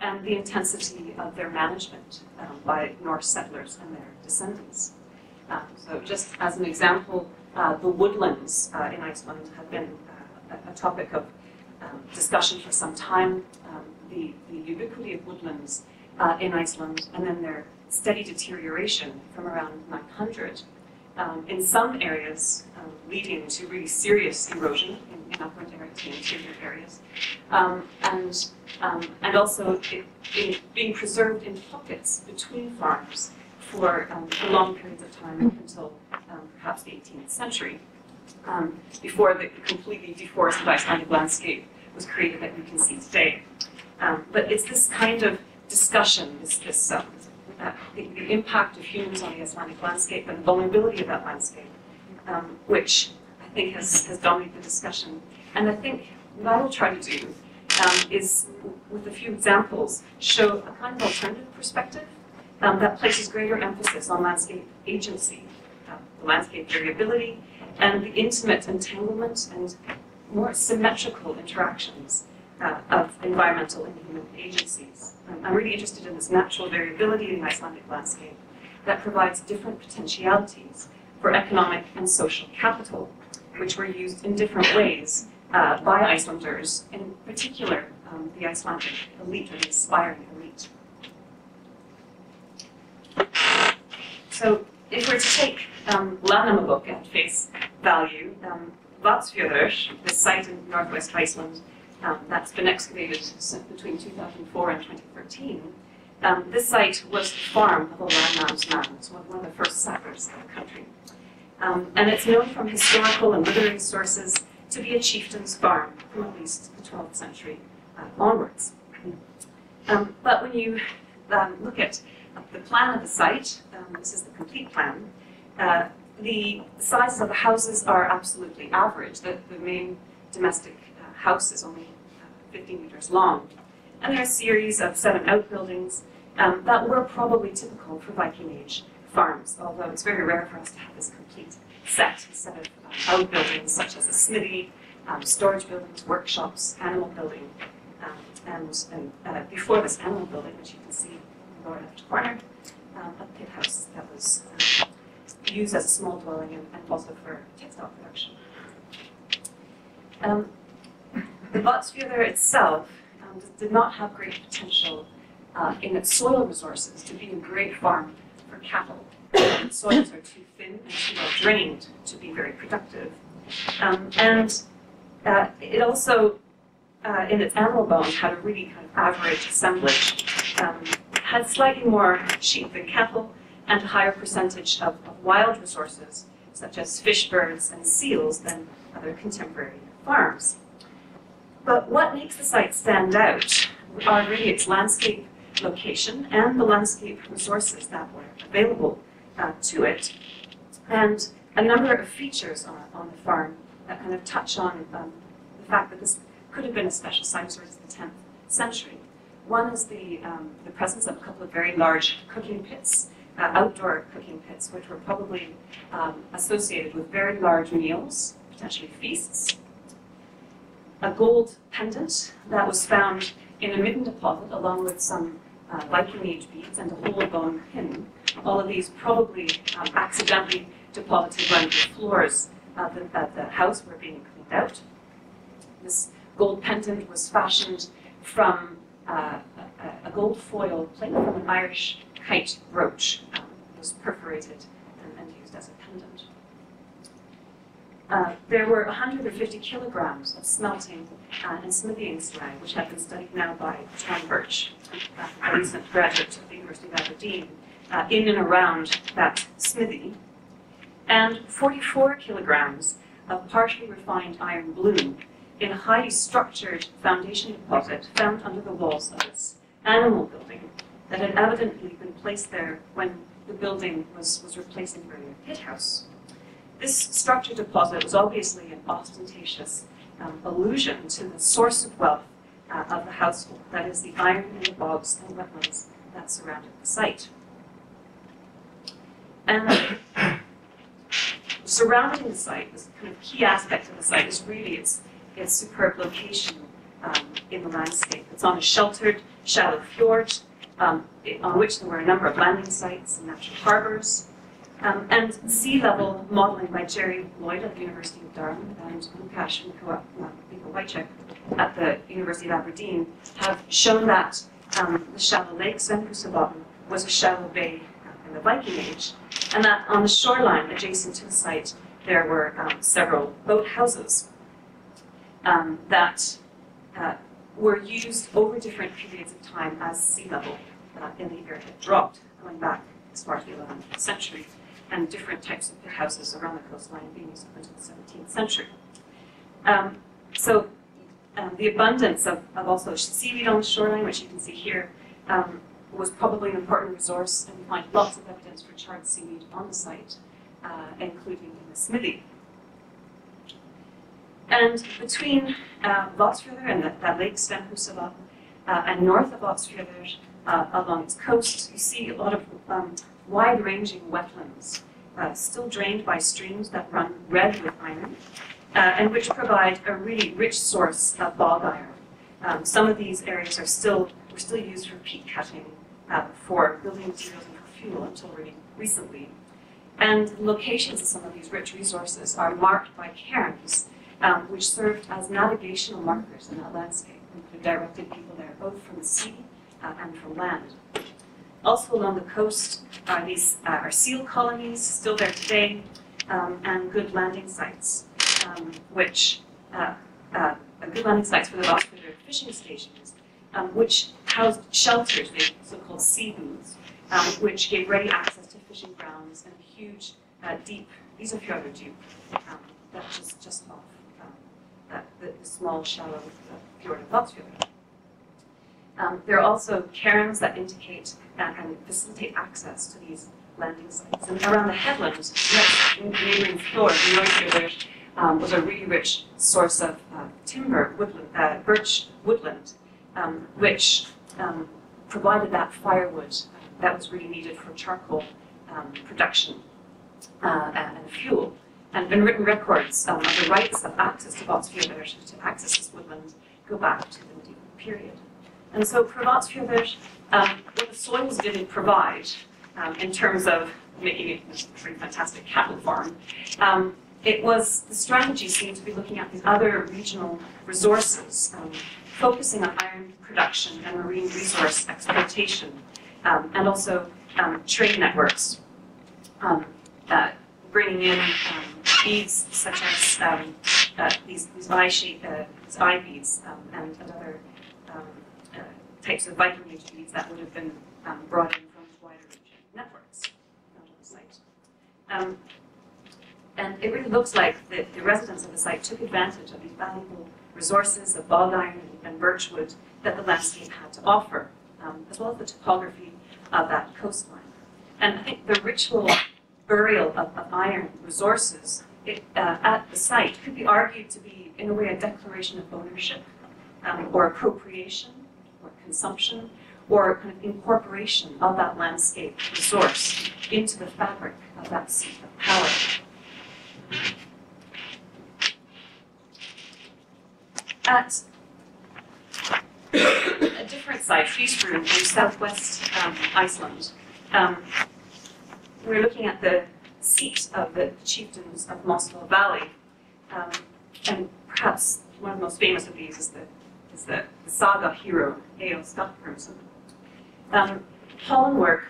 and the intensity of their management by Norse settlers and their descendants. So just as an example, the woodlands in Iceland have been a topic of discussion for some time, the ubiquity of woodlands in Iceland, and then their steady deterioration from around 900, in some areas leading to really serious erosion in upland areas and interior areas, and also it being preserved in pockets between farms for long periods of time until perhaps the 18th century, before the completely deforested Icelandic landscape was created that we can see today. But it's this kind of discussion, the impact of humans on the Icelandic landscape and the vulnerability of that landscape, which I think has dominated the discussion. And I think what I will try to do is, with a few examples, show a kind of alternative perspective that places greater emphasis on landscape agency, the landscape variability, and the intimate entanglement and more symmetrical interactions of environmental and human agencies. I'm really interested in this natural variability in the Icelandic landscape that provides different potentialities for economic and social capital, which were used in different ways by Icelanders, in particular the Icelandic elite and the aspiring elite. So if we're to take Landnámabók at face value, Vatnsfjörður, the site in northwest Iceland that's been excavated between 2004 and 2013, this site was the farm of a landnámsmann man. It's one of the first settlers in the country. And it's known from historical and literary sources to be a chieftain's farm from at least the 12th century onwards. But when you look at the plan of the site, this is the complete plan, the sizes of the houses are absolutely average. The main domestic house is only 15 meters long. And there are a series of 7 outbuildings that were probably typical for Viking Age farms, although it's very rare for us to have this complete set, instead of outbuildings such as a smithy, storage buildings, workshops, animal building, and before this animal building, which you can see in the lower left corner, a pit house that was used as a small dwelling and also for textile production. The Vatnsfjörður itself did not have great potential in its soil resources to be a great farm for cattle. Its soils are too thin and too well drained to be very productive. And it also, in its animal bones, had a really kind of average assemblage. Had slightly more sheep than cattle and a higher percentage of wild resources, such as fish, birds, and seals, than other contemporary farms. But what makes the site stand out are really its landscape location and the landscape resources that were available to it, and a number of features on the farm that kind of touch on the fact that this could have been a special site towards the 10th century. One is the presence of a couple of very large cooking pits, outdoor cooking pits, which were probably associated with very large meals, potentially feasts. A gold pendant that was found in a midden deposit, along with some Viking Age beads and a whole bone pin. All of these probably accidentally deposited on the floors at the house were being cleaned out. This gold pendant was fashioned from a gold foil plate from an Irish kite brooch. It was perforated and used as a pendant. There were 150 kilograms of smelting and smithying slag, which have been studied now by Tom Birch, a recent graduate of the University of Aberdeen, in and around that smithy, and 44 kilograms of partially refined iron bloom in a highly structured foundation deposit found under the walls of its animal building that had evidently been placed there when the building was replacing the earlier pit house. This structured deposit was obviously an ostentatious allusion to the source of wealth of the household, that is, the iron in the bogs and wetlands that surrounded the site. And surrounding the site, this kind of key aspect of the site is really its superb location in the landscape. It's on a sheltered, shallow fjord on which there were a number of landing sites and natural harbors. And sea level modeling by Jerry Lloyd at the University of Durham and Lukasz Mikowajcek at the University of Aberdeen have shown that the shallow lakes in Hussabotten was a shallow bay in the Viking Age, and that on the shoreline adjacent to the site there were several boathouses that were used over different periods of time as sea level in the area dropped, going back as far as the 11th century. And different types of houses around the coastline being used up until the 17th century. The abundance of also seaweed on the shoreline, which you can see here, was probably an important resource, and we find lots of evidence for charred seaweed on the site, including in the smithy. And between Vatnsfjörður and that lake stem Hussavatn, and north of Vatnsfjörður along its coast, you see a lot of wide-ranging wetlands, still drained by streams that run red with iron, and which provide a really rich source of bog iron. Some of these areas were still used for peat cutting, for building materials and for fuel until really recently. And locations of some of these rich resources are marked by cairns, which served as navigational markers in that landscape, and directed people there both from the sea and from land. Also along the coast are seal colonies, still there today, and good landing sites, for the Vatnsfjörður fishing stations, which housed shelters, the so-called sea booths, which gave ready access to fishing grounds and huge, deep, these are fjordur deep, that's just off the small, shallow fjord of Vatnsfjörður. There are also cairns that indicate and facilitate access to these landing sites. And around the headland, the neighboring fjord, was a really rich source of timber, woodland, birch woodland, which provided that firewood that was really needed for charcoal production and fuel. And been written records of the rights of access to Vatnsfjörður to access this woodland go back to the medieval period. And so for Vatnsfjörður, what the soils didn't provide in terms of making it a pretty fantastic cattle farm, the strategy seemed to be looking at these other regional resources, focusing on iron production and marine resource exploitation, and also trade networks, bringing in beads such as these eye beads and other types of Viking Age beads that would have been brought in from wider networks on the site. And it really looks like the residents of the site took advantage of these valuable resources of bog iron and birchwood that the landscape had to offer, as well as the topography of that coastline. And I think the ritual burial of iron resources at the site could be argued to be, in a way, a declaration of ownership or appropriation, consumption, or kind of incorporation of that landscape resource into the fabric of that seat of power. At a different site, Hrísbrú, in southwest Iceland, we're looking at the seat of the chieftains of Mosfell Valley, and perhaps one of the most famous of these is the saga hero, Egil Skallagrímsson. Pollenwerk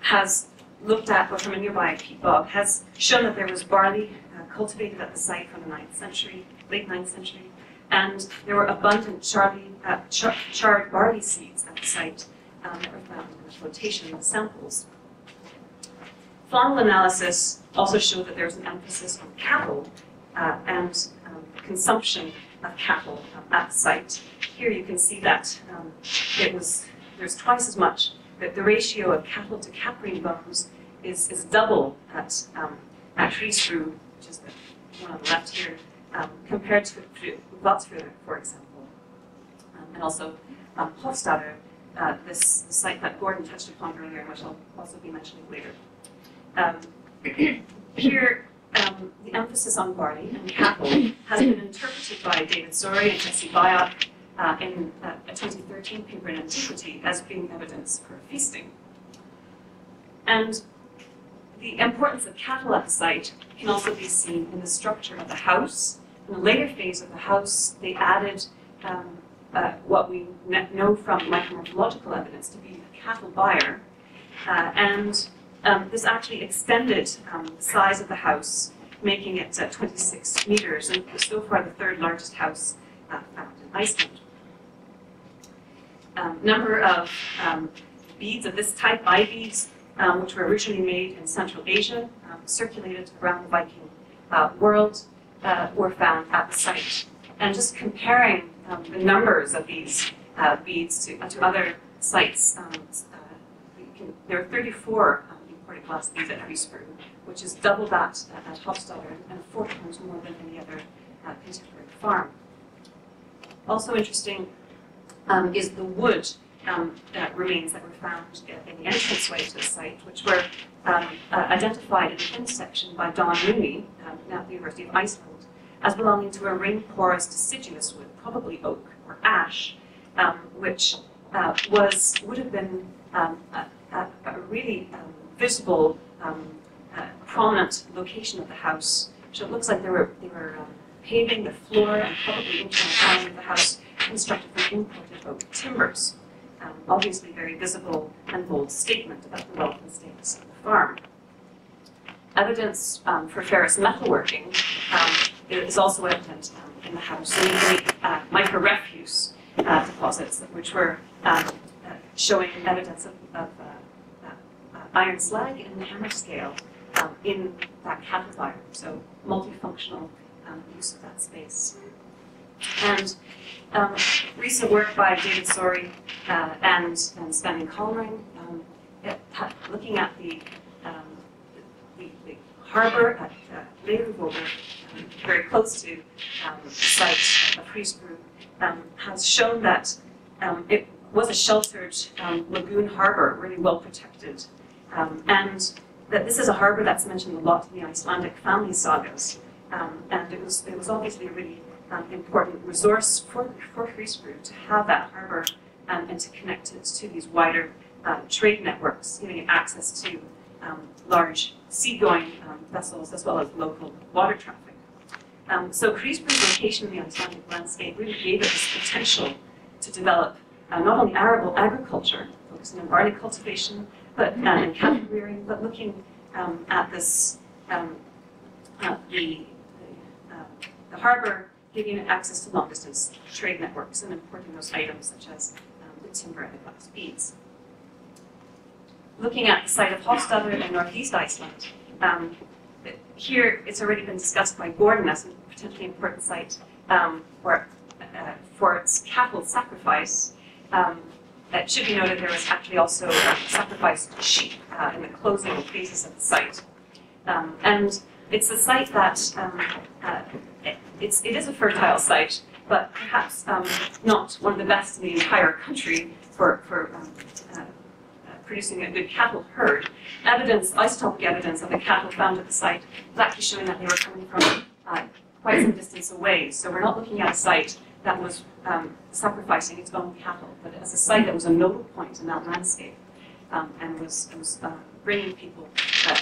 has looked at, but from a nearby peat bog, has shown that there was barley cultivated at the site from the 9th century, late 9th century, and there were abundant charred barley seeds at the site that were found in the flotation samples. Faunal analysis also showed that there was an emphasis on cattle and consumption of cattle at the site. Here you can see that there's twice as much, that the ratio of cattle to caprine bones is double at Treisru, which is the one on the left here, compared to Vatnsfjörður, for example. And also Hofstaðir, this site that Gordon touched upon earlier, which I'll also be mentioning later. Here the emphasis on barley and cattle has been interpreted by David Sorey and Jesse Byock in a 2013 paper in Antiquity as being evidence for feasting. And the importance of cattle at the site can also be seen in the structure of the house. In a later phase of the house, they added what we know from micromorphological evidence to be a cattle byre. This actually extended the size of the house, making it 26 meters, and so far the third largest house found in Iceland. Number of beads of this type, eye beads, which were originally made in Central Asia, circulated around the Viking world, were found at the site. And just comparing the numbers of these beads to other sites, there are 34 imported glass beads at Hrísbrú, which is double that at Hofstaðir and 4 times more than any other contemporary farm. Also interesting is the wood remains that were found in the entranceway to the site, which were identified in the thin section by Don Mooney, now at the University of Iceland, as belonging to a rainforest deciduous wood, probably oak or ash, which would have been a really visible, prominent location of the house. So it looks like they were paving the floor and probably into the ground of the house, constructed from imported oak timbers. Obviously, very visible and bold statement about the wealth and status of the farm. Evidence for ferrous metalworking is also evident in the house, namely micro-refuse deposits, which were showing evidence of iron slag and hammer scale in that cattle byre, so multifunctional use of that space. And recent work by David Sorey and Stanley Colring, looking at the harbour at Leerwolder, very close to the site of Hrísbrú, has shown that it was a sheltered lagoon harbour, really well protected, and that this is a harbour that's mentioned a lot in the Icelandic family sagas, and it was obviously a really important resource for Hrísbrú to have that harbour and to connect it to these wider trade networks, giving it access to large seagoing vessels as well as local water traffic. So Hrísbrú's location in the Icelandic landscape really gave it this potential to develop not only arable agriculture, focusing on barley cultivation, but and cattle rearing, but looking at this the harbour, giving it access to long-distance trade networks and importing those items such as the timber and the glass beads. Looking at the site of Hofstaðir in northeast Iceland, here it's already been discussed by Gordon as a potentially important site for its cattle sacrifice. It should be noted there was actually also sacrificed sheep in the closing phases of the site. And it's a site that it is a fertile site, but perhaps not one of the best in the entire country for producing a good cattle herd. Evidence, isotopic evidence of the cattle found at the site is actually showing that they were coming from quite some distance away. So we're not looking at a site that was sacrificing its own cattle, but as a site that was a nodal point in that landscape and was bringing people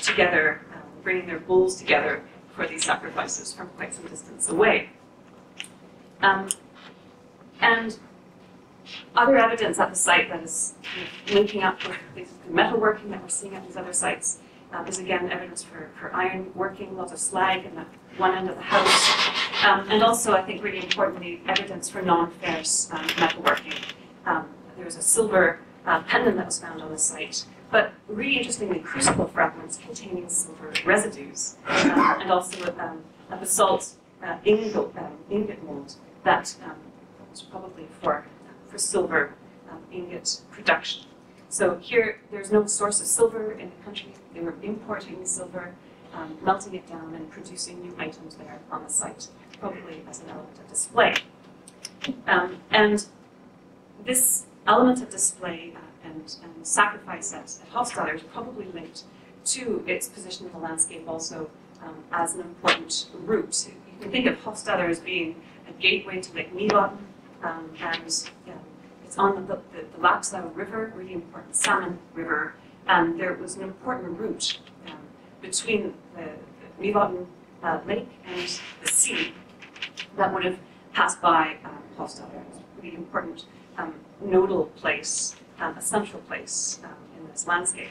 together, bringing their bulls together for these sacrifices from quite some distance away. And other evidence at the site that is linking up with the metalworking that we're seeing at these other sites is again evidence for iron working, lots of slag in the one end of the house, and also I think really importantly evidence for non-ferrous metalworking. There was a silver pendant that was found on the site, but really interestingly, crucible fragments containing silver residues, and also a basalt ingot mold that was probably for silver ingot production. So here, there's no source of silver in the country. They were importing silver, melting it down, and producing new items there on the site, probably as an element of display. And this element of display and sacrifice at Hofstaðir is probably linked to its position in the landscape also as an important route. You can think of Hofstaðir as being a gateway to Lake Mývatn, and it's on the Laxau River, really important salmon river, and there was an important route between the Mývatn lake and the sea that would have passed by Hofstaðir. It's a really important nodal place, a central place in this landscape.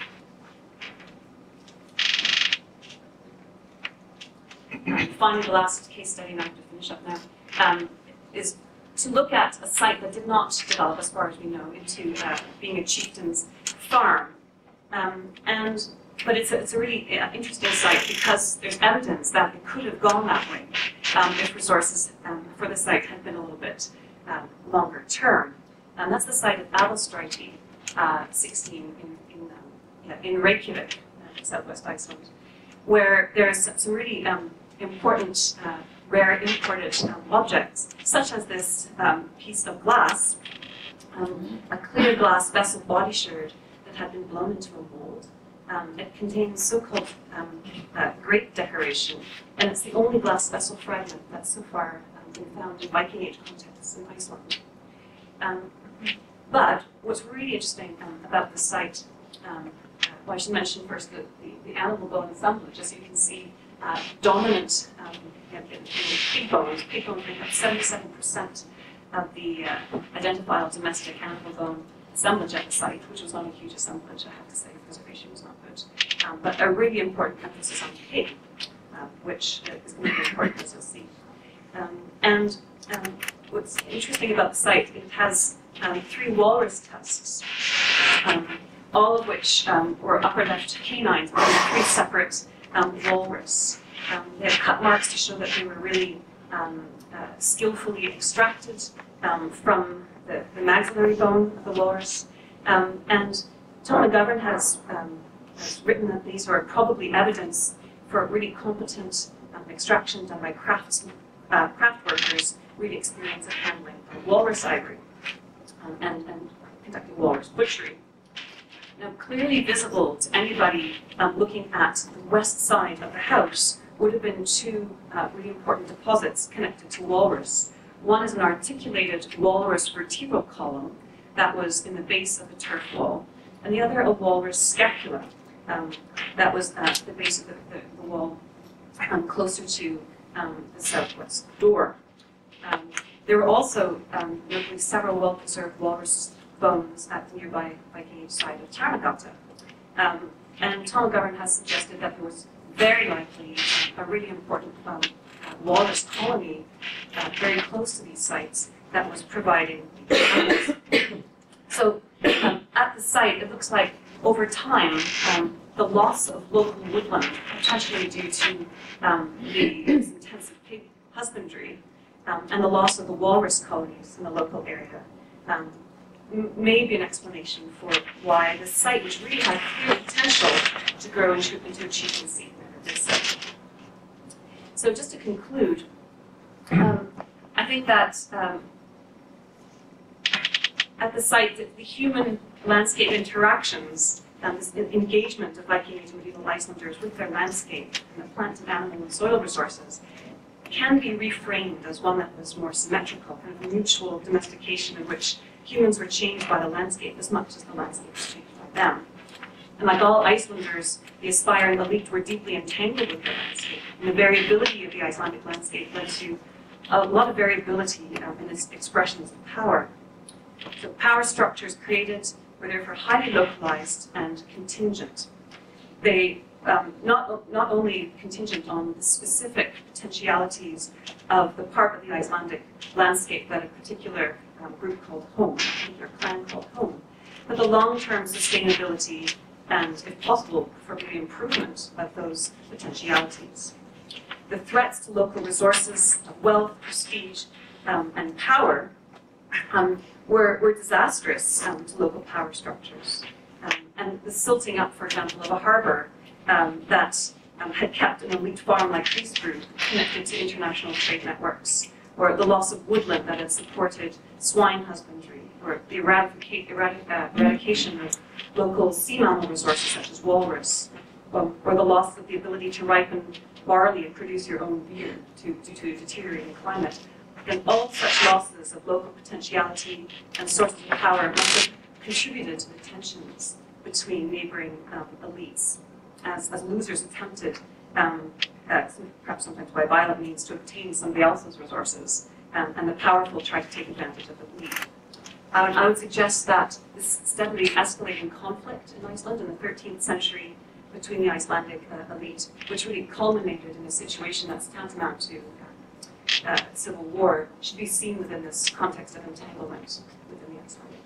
Finally, the last case study, and I have to finish up now, is to look at a site that did not develop, as far as we know, into being a chieftain's farm. But it's a really interesting site because there's evidence that it could have gone that way if resources for the site had been a little bit longer term. And that's the site of Aðalstræti 16 in Reykjavik, southwest Iceland, where there's some really important rare imported objects, such as this piece of glass, a clear glass vessel body shard that had been blown into a mold. It contains so-called grape decoration, and it's the only glass vessel fragment that's so far been found in Viking Age contexts in Iceland. But what's really interesting about this site, well, I should mention first the animal bone assemblage. As you can see, dominant in pig bones. Pig bones make up 77% of the identifiable domestic animal bone assemblage at the site, which was not a huge assemblage, I have to say, preservation was not good. But a really important emphasis on pig, which is going to be important, as you'll see. What's interesting about the site, it has 3 walrus tusks, all of which were upper left canines, but 3 separate walrus. They have cut marks to show that they were really skillfully extracted from the maxillary bone of the walrus. And Tom McGovern has written that these are probably evidence for a really competent extraction done by craft workers, really experienced at handling walrus ivory and conducting walrus butchery. Now, clearly visible to anybody looking at the west side of the house would have been 2 really important deposits connected to walrus. One is an articulated walrus vertebral column that was in the base of the turf wall, and the other a walrus scapula that was at the base of the wall closer to the southwest door. There were also notably several well-preserved walrus bones at the nearby Viking Age site of Tjarnagata. And Tom McGovern has suggested that there was very likely a really important walrus colony very close to these sites that was providing animals. So at the site, it looks like over time the loss of local woodland, potentially due to the intensive pig husbandry and the loss of the walrus colonies in the local area, may be an explanation for why this site, which really had clear potential to grow into a chieftaincy, is set. So just to conclude, I think that at the site, the human landscape interactions and this engagement of Viking Age medieval Icelanders with their landscape and the plant and animal and soil resources can be reframed as one that was more symmetrical, kind of a mutual domestication in which humans were changed by the landscape as much as the landscape was changed by them. And like all Icelanders, the aspiring elite were deeply entangled with the landscape, and the variability of the Icelandic landscape led to a lot of variability in its expressions of power. So power structures created were therefore highly localized and contingent. They not only contingent on the specific potentialities of the part of the Icelandic landscape that a particular group called home, a particular clan called home, but the long-term sustainability and, if possible, for the improvement of those potentialities. The threats to local resources of wealth, prestige, and power were disastrous to local power structures. And the silting up, for example, of a harbour that had kept an elite farm like Hrísbrú connected to international trade networks, or the loss of woodland that had supported swine husbandry, or the eradication of local sea mammal resources such as walrus, or the loss of the ability to ripen barley and produce your own beer due to deteriorating climate, then all such losses of local potentiality and sources of power must have contributed to the tensions between neighboring elites as losers attempted, perhaps sometimes by violent means, to obtain somebody else's resources, and the powerful tried to take advantage of the weak. I would suggest that this steadily escalating conflict in Iceland in the 13th century between the Icelandic elite, which really culminated in a situation that's tantamount to civil war, should be seen within this context of entanglement within the Icelandic.